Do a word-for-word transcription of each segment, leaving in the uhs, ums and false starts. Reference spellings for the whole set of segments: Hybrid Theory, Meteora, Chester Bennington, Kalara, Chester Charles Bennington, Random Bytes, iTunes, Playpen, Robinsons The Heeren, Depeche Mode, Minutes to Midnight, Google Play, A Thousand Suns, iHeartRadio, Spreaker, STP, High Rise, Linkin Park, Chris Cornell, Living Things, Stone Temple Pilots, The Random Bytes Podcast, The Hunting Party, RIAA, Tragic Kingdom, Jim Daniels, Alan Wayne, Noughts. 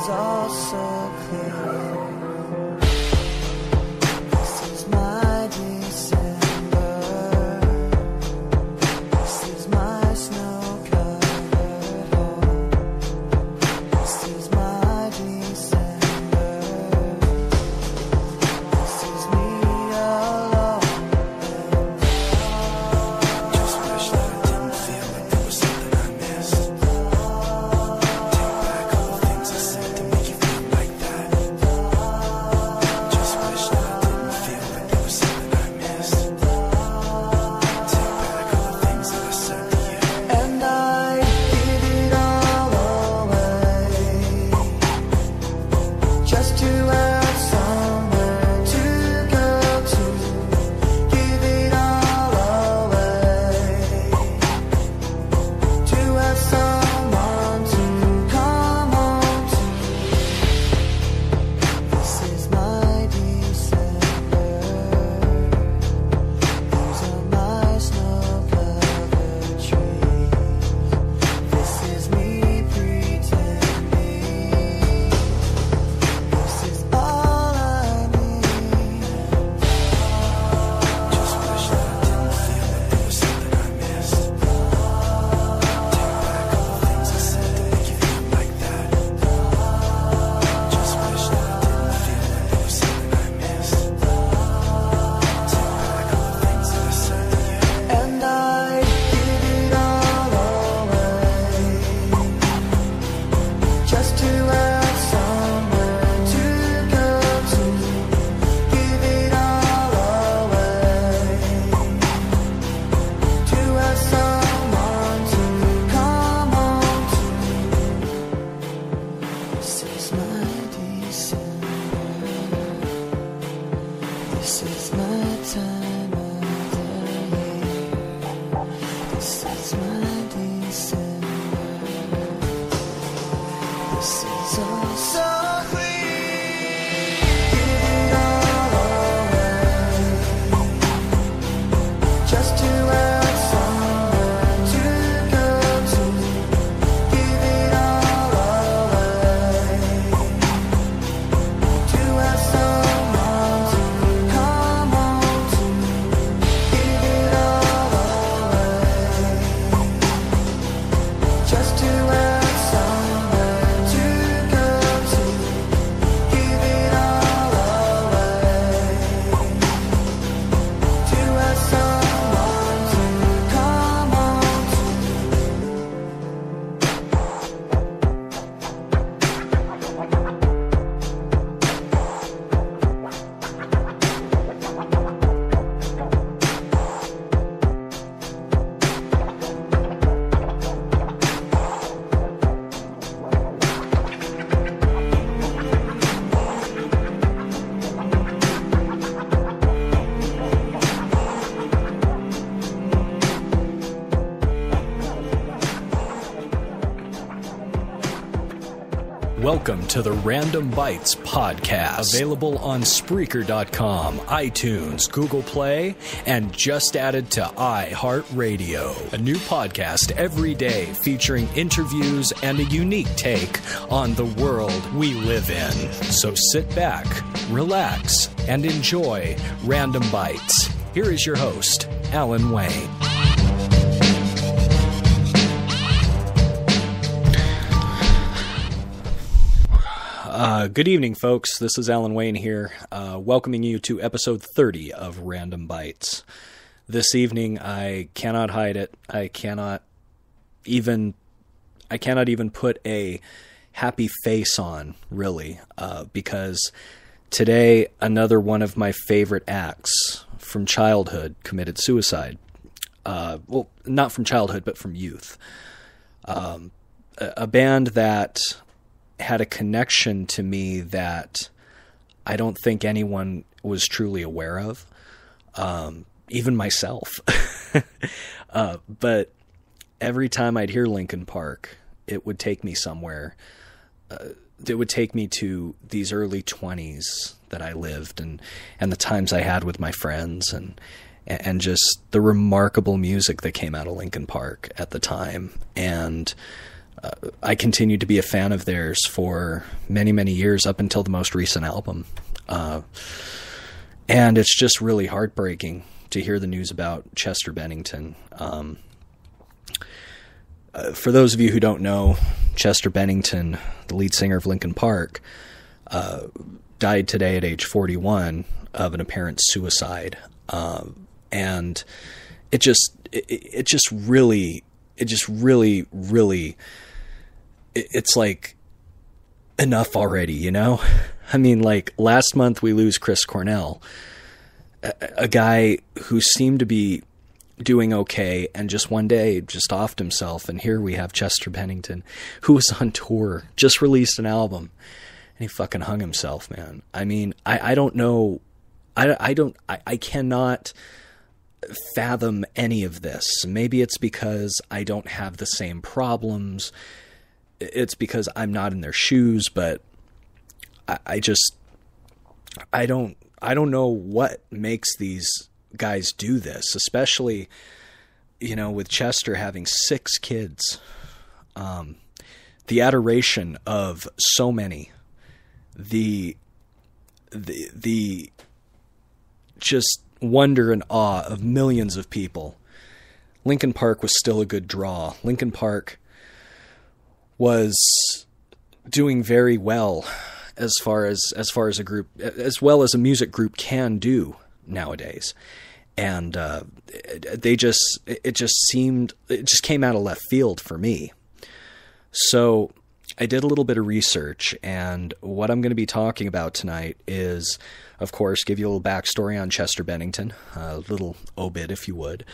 was all so clear. This is my December. This is my snow-covered home. This is my December. This is me alone. Just wish that I didn't feel like there was something I missed. Take back all the things I said to make you feel like that. Just wish that I didn't feel like there was something I missed. Take back all the things that I said to you. And I give it all away just to have somewhere to go to. Give it all away to have someone to come home to. This is my December. These are my snow-covered trees. This is me pretending. This is all I need. Just wish that I didn't feel like there was something I missed. Take back all the things I said to make you feel like that. Just wish that I didn't feel like there was something I missed. Take back all the things that I said to you. And I give it all away just to have somewhere to go to. Give it all away to have someone to come home to. This is my December. This is my time of the year. This is my December. This is all so clear. Give it all away just to have somewhere to go to. Give it all away to have someone to come home to. Give it all away just to have somewhere to go to. Give it all away to have someone to come home to. Welcome to the Random Bytes Podcast, available on Spreaker dot com, iTunes, Google Play, and just added to iHeartRadio. A new podcast every day featuring interviews and a unique take on the world we live in. So sit back, relax, and enjoy Random Bytes. Here is your host, Alan Wayne. Uh, good evening, folks. This is Alan Wayne here, uh, welcoming you to episode thirty of Random Bytes. This evening, I cannot hide it. I cannot even, I cannot even put a happy face on, really, uh, because today another one of my favorite acts from childhood committed suicide. Uh, well, not from childhood, but from youth. Um, a, a band that had a connection to me that I don't think anyone was truly aware of, um, even myself. uh, but every time I'd hear Linkin Park, it would take me somewhere. Uh, it would take me to these early twenties that I lived and, and the times I had with my friends and, and just the remarkable music that came out of Linkin Park at the time. And uh, I continued to be a fan of theirs for many, many years up until the most recent album. Uh, and it's just really heartbreaking to hear the news about Chester Bennington. Um, uh, for those of you who don't know, Chester Bennington, the lead singer of Linkin Park, uh, died today at age forty-one of an apparent suicide. Um, and it just, it, it just really, it just really, really, it, it's like enough already, you know? I mean, like last month we lose Chris Cornell, a, a guy who seemed to be doing okay and just one day just offed himself. And here we have Chester Bennington, who was on tour, just released an album, and he fucking hung himself, man. I mean, I, I don't know. I, I don't, I, I cannot fathom any of this. Maybe it's because I don't have the same problems. It's because I'm not in their shoes, but I, I just, I don't, I don't know what makes these guys do this, especially, you know, with Chester having six kids, um, the adoration of so many, the, the, the, just wonder and awe of millions of people. Linkin Park was still a good draw. Linkin Park was doing very well as far as, as far as a group, as well as a music group can do nowadays. And, uh, they just, it just seemed, it just came out of left field for me. So I did a little bit of research, and what I'm going to be talking about tonight is, of course, give you a little backstory on Chester Bennington, a little obit, if you would,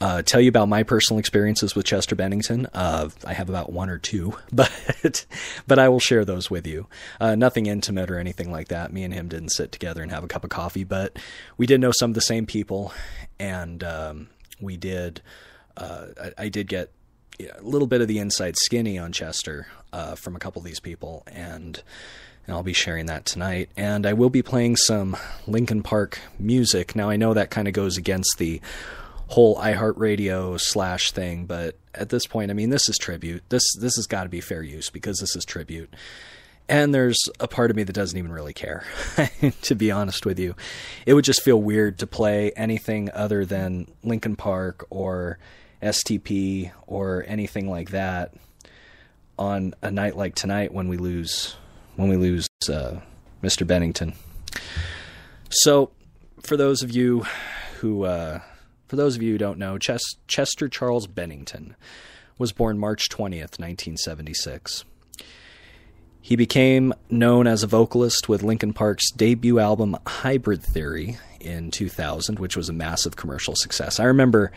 uh, tell you about my personal experiences with Chester Bennington. Uh, I have about one or two, but, but I will share those with you. Uh, nothing intimate or anything like that. Me and him didn't sit together and have a cup of coffee, but we did know some of the same people. And, um, we did, uh, I, I did get a little bit of the inside skinny on Chester, uh, from a couple of these people. And, And I'll be sharing that tonight, and I will be playing some Linkin Park music. Now, I know that kind of goes against the whole iHeartRadio slash thing, but at this point, I mean, this is tribute. This this has got to be fair use because this is tribute. And there's a part of me that doesn't even really care, to be honest with you. It would just feel weird to play anything other than Linkin Park or S T P or anything like that on a night like tonight when we lose... when we lose uh, Mister Bennington. So for those of you who, uh, for those of you who don't know, Ches- Chester Charles Bennington was born March twentieth, nineteen seventy-six. He became known as a vocalist with Linkin Park's debut album, Hybrid Theory, in two thousand, which was a massive commercial success. I remember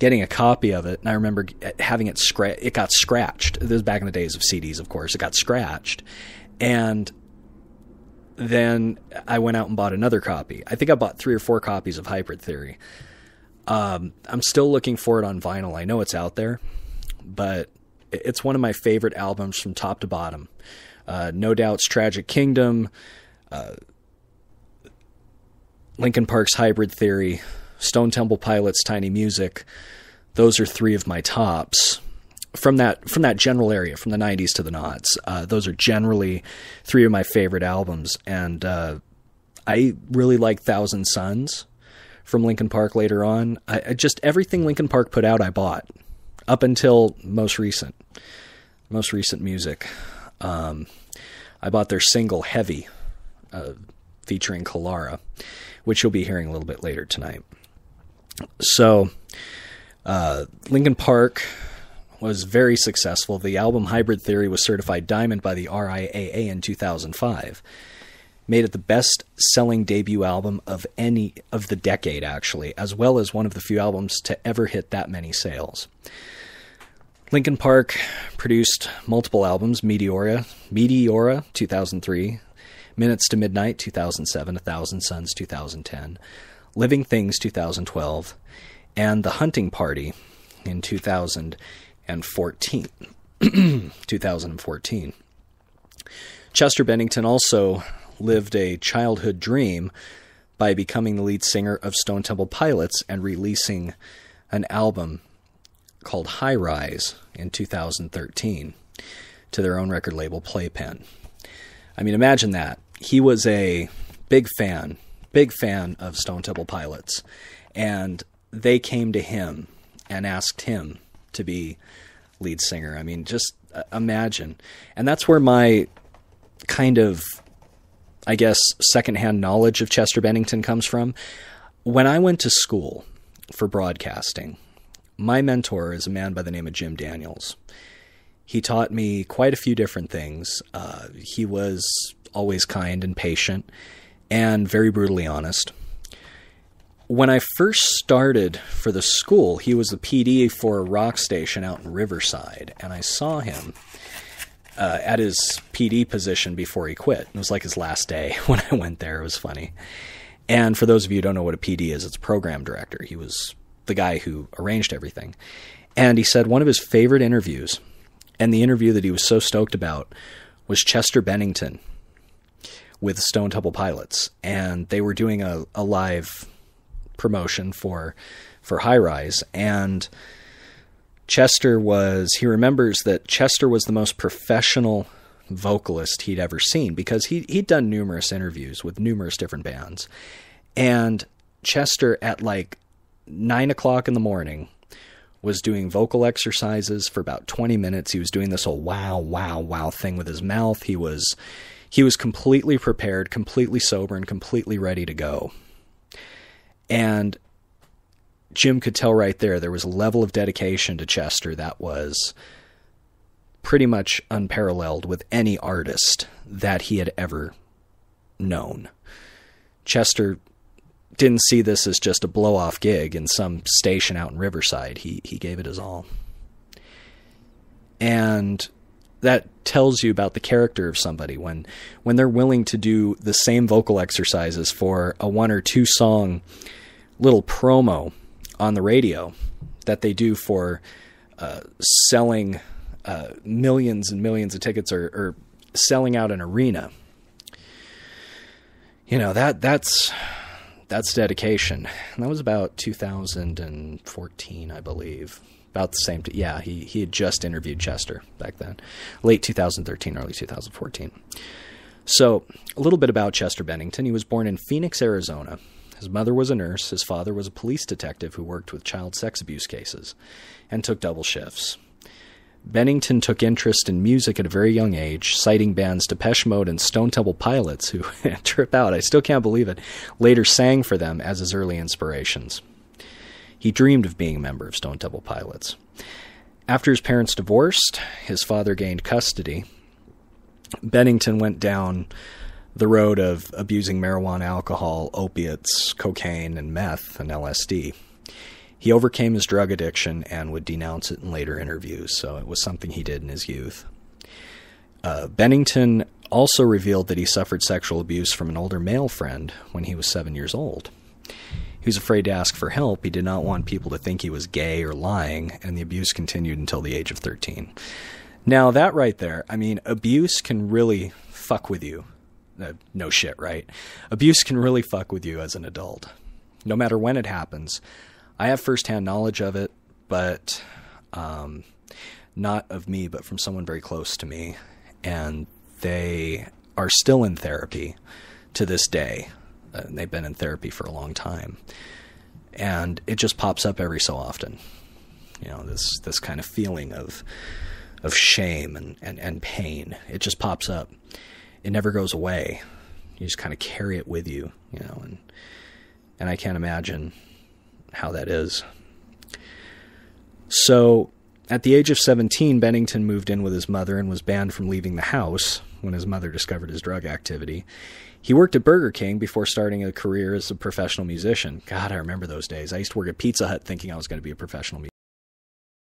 getting a copy of it, and I remember having it scratched. It got scratched. This was back in the days of C Ds, of course. It got scratched. And then I went out and bought another copy. I think I bought three or four copies of Hybrid Theory. Um, I'm still looking for it on vinyl. I know it's out there, but it's one of my favorite albums from top to bottom. Uh, No Doubt's Tragic Kingdom, uh, Linkin Park's Hybrid Theory, Stone Temple Pilots' Tiny Music. Those are three of my tops. From that, from that general area, from the nineties to the noughts, uh, those are generally three of my favorite albums. And, uh, I really like Thousand Suns from Linkin Park later on. I, I just, everything Linkin Park put out, I bought up until most recent, most recent music. Um, I bought their single Heavy, uh, featuring Kalara, which you'll be hearing a little bit later tonight. So, uh, Linkin Park was very successful. The album Hybrid Theory was certified diamond by the R I A A in two thousand five, made it the best selling debut album of any of the decade, actually, as well as one of the few albums to ever hit that many sales. Linkin Park produced multiple albums: Meteora, Meteora two thousand three, Minutes to Midnight two thousand seven, A Thousand Suns two thousand ten, Living Things two thousand twelve, and The Hunting Party in two thousand fourteen. two thousand fourteen. Chester Bennington also lived a childhood dream by becoming the lead singer of Stone Temple Pilots and releasing an album called High Rise in two thousand thirteen. to their own record label, Playpen. I mean, imagine that. He was a big fan, big fan of Stone Temple Pilots, and they came to him and asked him to be lead singer. I mean, just imagine. And that's where my kind of, I guess, secondhand knowledge of Chester Bennington comes from. When I went to school for broadcasting, my mentor is a man by the name of Jim Daniels. He taught me quite a few different things. Uh, he was always kind and patient and very brutally honest. When I first started for the school, he was the P D for a rock station out in Riverside, and I saw him uh, at his P D position before he quit. It was like his last day when I went there. It was funny. And for those of you who don't know what a P D is, it's a program director. He was the guy who arranged everything. And he said one of his favorite interviews, and the interview that he was so stoked about, was Chester Bennington with Stone Temple Pilots. And they were doing a, a live promotion for, for High Rise. And Chester was, he remembers that Chester was the most professional vocalist he'd ever seen, because he, he'd done numerous interviews with numerous different bands. And Chester, at like nine o'clock in the morning, was doing vocal exercises for about twenty minutes. He was doing this whole wow, wow, wow thing with his mouth. He was, he was completely prepared, completely sober, and completely ready to go. And Jim could tell right there, there was a level of dedication to Chester that was pretty much unparalleled with any artist that he had ever known. Chester didn't see this as just a blow-off gig in some station out in Riverside. He he gave it his all. And that tells you about the character of somebody when when they're willing to do the same vocal exercises for a one or two song little promo on the radio that they do for uh, selling uh, millions and millions of tickets, or, or selling out an arena. You know, that that's... that's dedication. And that was about two thousand fourteen, I believe. About the same. T- yeah, he, he had just interviewed Chester back then. Late two thousand thirteen, early two thousand fourteen. So a little bit about Chester Bennington. He was born in Phoenix, Arizona. His mother was a nurse. His father was a police detective who worked with child sex abuse cases and took double shifts. Bennington took interest in music at a very young age, citing bands Depeche Mode and Stone Temple Pilots, who, trip out, I still can't believe it, later sang for them as his early inspirations. He dreamed of being a member of Stone Temple Pilots. After his parents divorced, his father gained custody. Bennington went down the road of abusing marijuana, alcohol, opiates, cocaine, and meth, and L S D. He overcame his drug addiction and would denounce it in later interviews, so it was something he did in his youth. Uh, Bennington also revealed that he suffered sexual abuse from an older male friend when he was seven years old. He was afraid to ask for help. He did not want people to think he was gay or lying, and the abuse continued until the age of thirteen. Now, that right there, I mean, abuse can really fuck with you. Uh, no shit, right? Abuse can really fuck with you as an adult, no matter when it happens. I have firsthand knowledge of it, but um, not of me, but from someone very close to me. And they are still in therapy to this day. Uh, they've been in therapy for a long time. And it just pops up every so often. You know, this this kind of feeling of of shame and, and, and pain. It just pops up. It never goes away. You just kind of carry it with you, you know. And, and I can't imagine how that is. So at the age of seventeen, Bennington moved in with his mother and was banned from leaving the house when his mother discovered his drug activity. He worked at Burger King before starting a career as a professional musician. God, I remember those days. I used to work at Pizza Hut thinking I was going to be a professional musician.